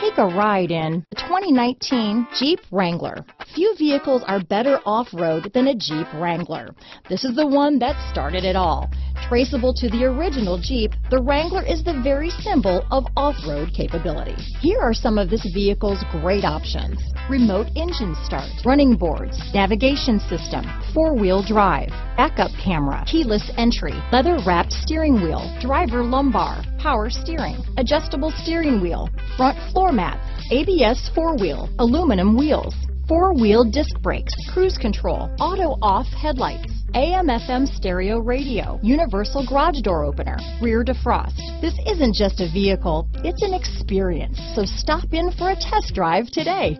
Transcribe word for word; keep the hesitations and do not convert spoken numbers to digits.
Take a ride in the twenty nineteen Jeep Wrangler. Few vehicles are better off-road than a Jeep Wrangler. This is the one that started it all. Traceable to the original Jeep, the Wrangler is the very symbol of off-road capability. Here are some of this vehicle's great options: remote engine start, running boards, navigation system, four-wheel drive, backup camera, keyless entry, leather-wrapped steering wheel, driver lumbar, power steering, adjustable steering wheel, front floor mats, A B S four-wheel, aluminum wheels, four-wheel disc brakes, cruise control, auto-off headlights, A M F M stereo radio, universal garage door opener, rear defrost. This isn't just a vehicle, it's an experience. So stop in for a test drive today.